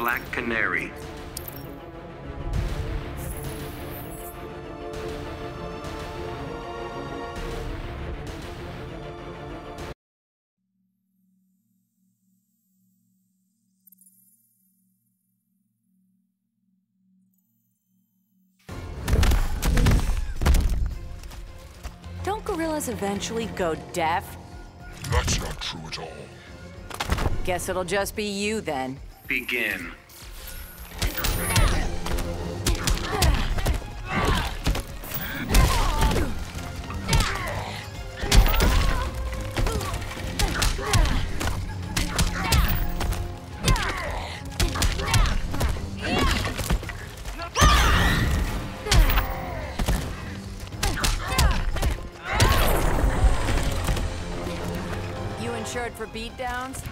Black Canary. Don't gorillas eventually go deaf? That's not true at all. Guess it'll just be you then. Begin. Insured for beatdowns?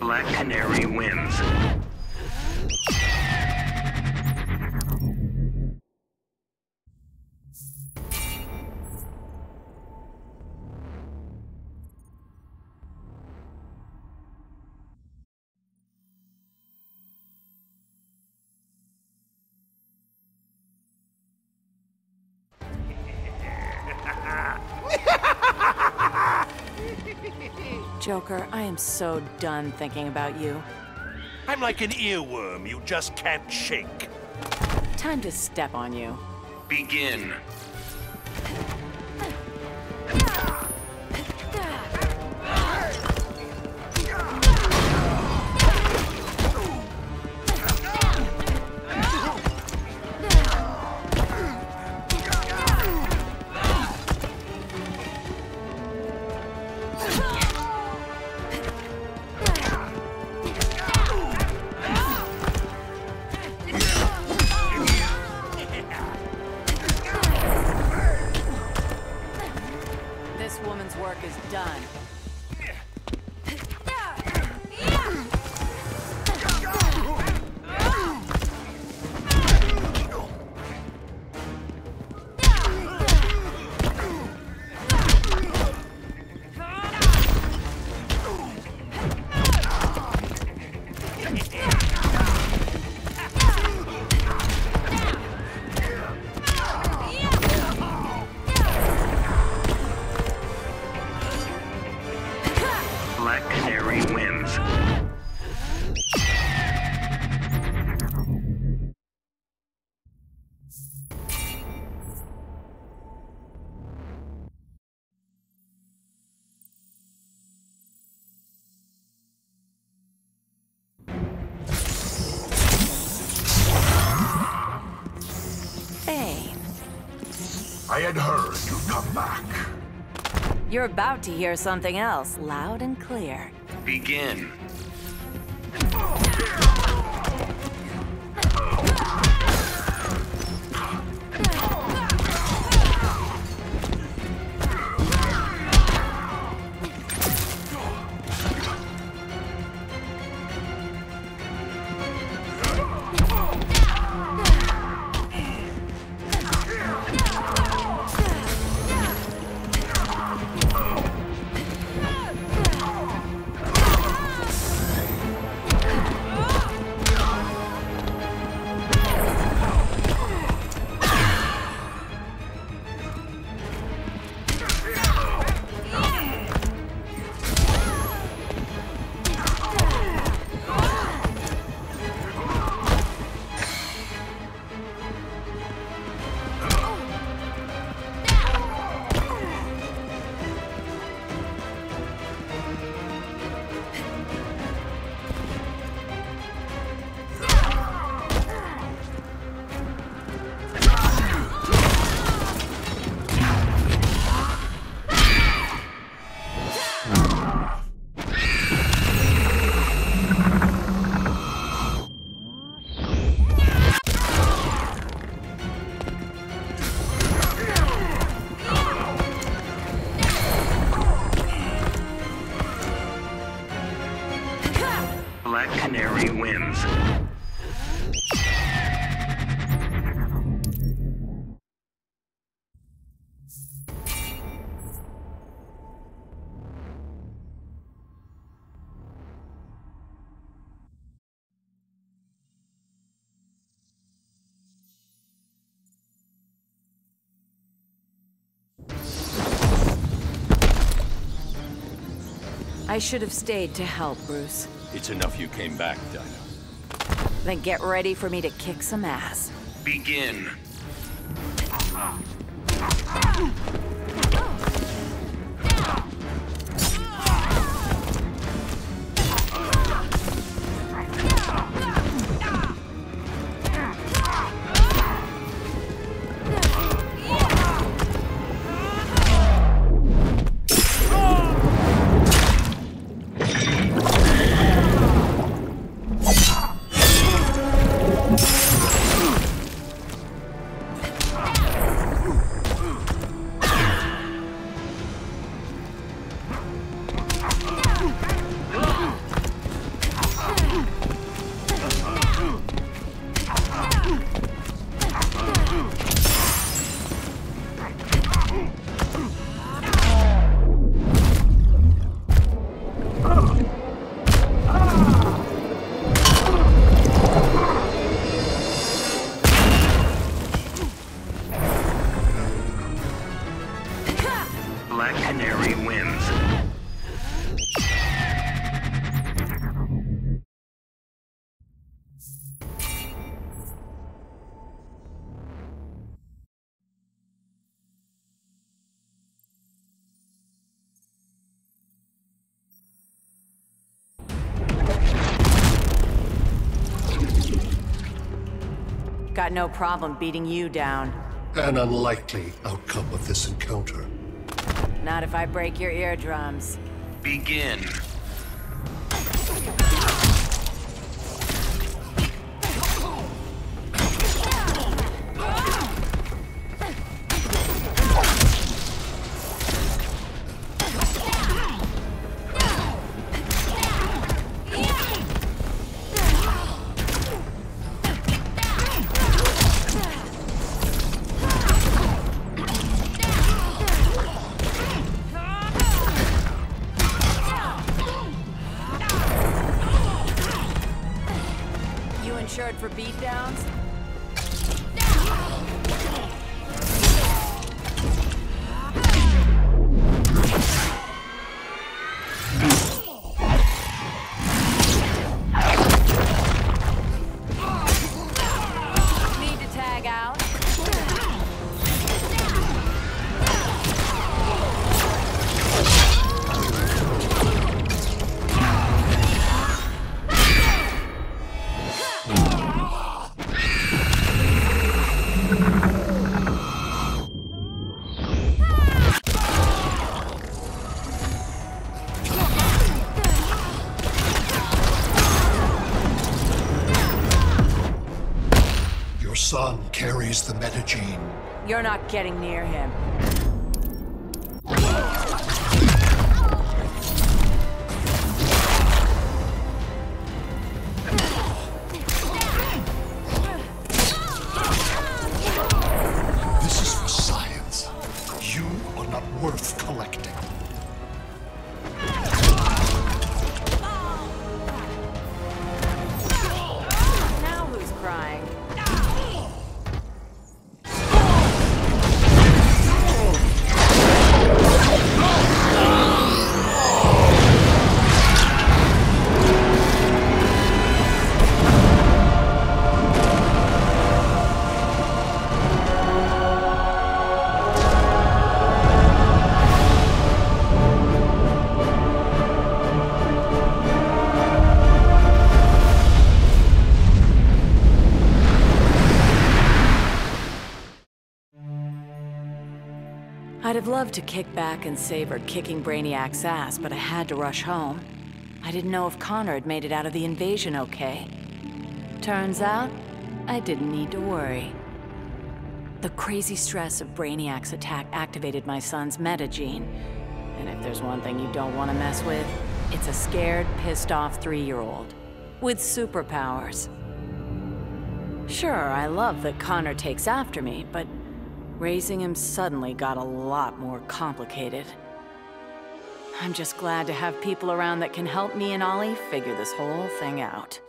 Black Canary wins. Joker, I am so done thinking about you. I'm like an earworm you just can't shake. Time to step on you. Begin. This woman's work is done. Black Canary wins. Bane. I had heard you'd come back. You're about to hear something else, loud and clear. Begin. Black Canary wins. I should have stayed to help, Bruce. It's enough you came back, Dinah. Then get ready for me to kick some ass. Begin. Got no problem beating you down. An unlikely outcome of this encounter. Not if I break your eardrums. Begin. Insured for beatdowns? Need to tag out? Son carries the metagene. You're not getting near him. This is for science. You are not worth collecting. Now who's crying? I'd have loved to kick back and savor kicking Brainiac's ass, but I had to rush home. I didn't know if Connor had made it out of the invasion okay. Turns out, I didn't need to worry. The crazy stress of Brainiac's attack activated my son's metagene. And if there's one thing you don't want to mess with, it's a scared, pissed-off 3-year-old. with superpowers. Sure, I love that Connor takes after me, but raising him suddenly got a lot more complicated. I'm just glad to have people around that can help me and Ollie figure this whole thing out.